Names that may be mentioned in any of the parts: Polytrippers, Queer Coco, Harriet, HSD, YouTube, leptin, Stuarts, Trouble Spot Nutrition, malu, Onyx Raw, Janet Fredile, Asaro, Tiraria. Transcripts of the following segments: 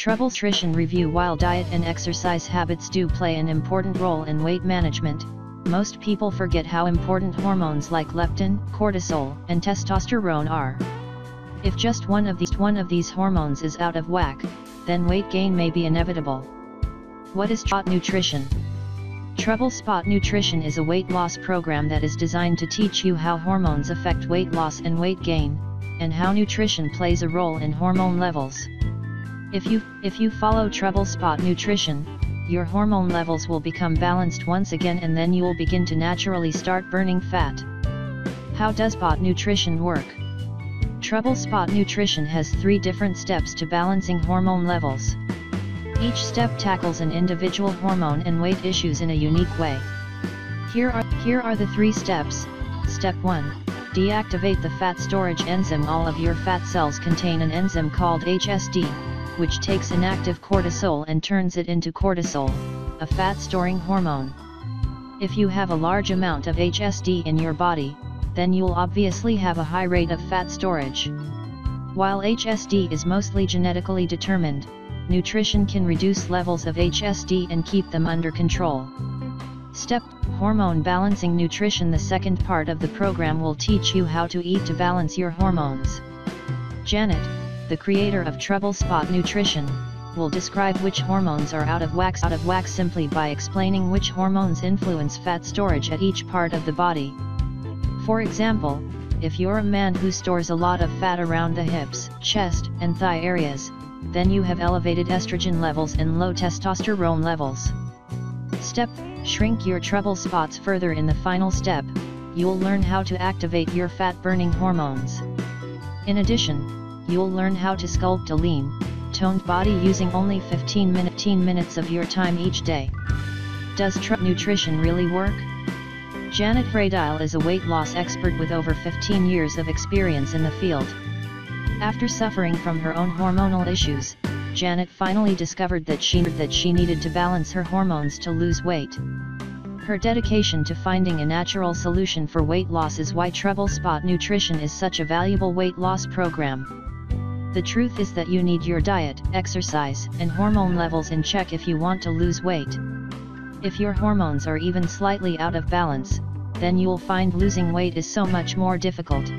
Trouble Nutrition review. While diet and exercise habits do play an important role in weight management, most people forget how important hormones like leptin, cortisol, and testosterone are. If just one of these hormones is out of whack, then weight gain may be inevitable. What is Spot Nutrition? Trouble Spot Nutrition is a weight loss program that is designed to teach you how hormones affect weight loss and weight gain, and how nutrition plays a role in hormone levels. If you follow Trouble Spot Nutrition, your hormone levels will become balanced once again, and then you will begin to naturally start burning fat. How does Spot Nutrition work? Trouble Spot Nutrition has 3 different steps to balancing hormone levels. Each step tackles an individual hormone and weight issues in a unique way. Here are the 3 steps. Step 1. Deactivate the fat storage enzyme. All of your fat cells contain an enzyme called HSD, which takes inactive cortisol and turns it into cortisol, a fat-storing hormone. If you have a large amount of HSD in your body, then you'll obviously have a high rate of fat storage. While HSD is mostly genetically determined, nutrition can reduce levels of HSD and keep them under control. Step: Hormone Balancing Nutrition. The second part of the program will teach you how to eat to balance your hormones. Janet, the creator of Trouble Spot Nutrition, will describe which hormones are out of whack simply by explaining which hormones influence fat storage at each part of the body. For example, if you're a man who stores a lot of fat around the hips, chest, and thigh areas, then you have elevated estrogen levels and low testosterone levels. Step: Shrink your trouble spots further. In the final step, you'll learn how to activate your fat-burning hormones. In addition, you'll learn how to sculpt a lean, toned body using only 15 minutes of your time each day. Does Trouble Nutrition really work? Janet Fredile is a weight loss expert with over 15 years of experience in the field. After suffering from her own hormonal issues, Janet finally discovered that she needed to balance her hormones to lose weight. Her dedication to finding a natural solution for weight loss is why Trouble Spot Nutrition is such a valuable weight loss program. The truth is that you need your diet, exercise, and hormone levels in check if you want to lose weight. If your hormones are even slightly out of balance, then you'll find losing weight is so much more difficult.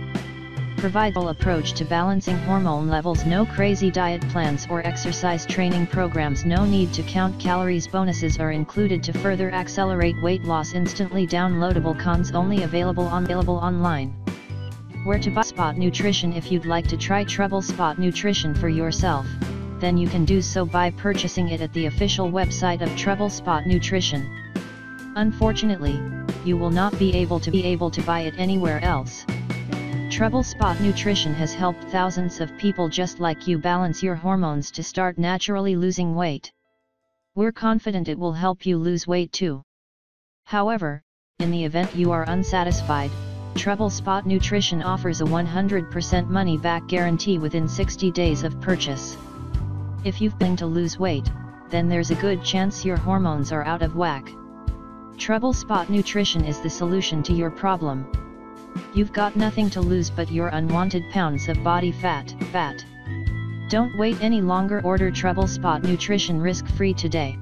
Provides approach to balancing hormone levels. No crazy diet plans or exercise training programs. No need to count calories. Bonuses are included to further accelerate weight loss. Instantly downloadable cons only available online. Where to buy Spot Nutrition? If you'd like to try Trouble Spot Nutrition for yourself, then you can do so by purchasing it at the official website of Trouble Spot Nutrition. Unfortunately, you will not be able to buy it anywhere else. Trouble Spot Nutrition has helped thousands of people just like you balance your hormones to start naturally losing weight. We're confident it will help you lose weight too. However, in the event you are unsatisfied, Trouble Spot Nutrition offers a 100% money-back guarantee within 60 days of purchase. If you've been to lose weight, then there's a good chance your hormones are out of whack. Trouble Spot Nutrition is the solution to your problem. You've got nothing to lose but your unwanted pounds of body fat. Don't wait any longer. Order Trouble Spot Nutrition risk-free today.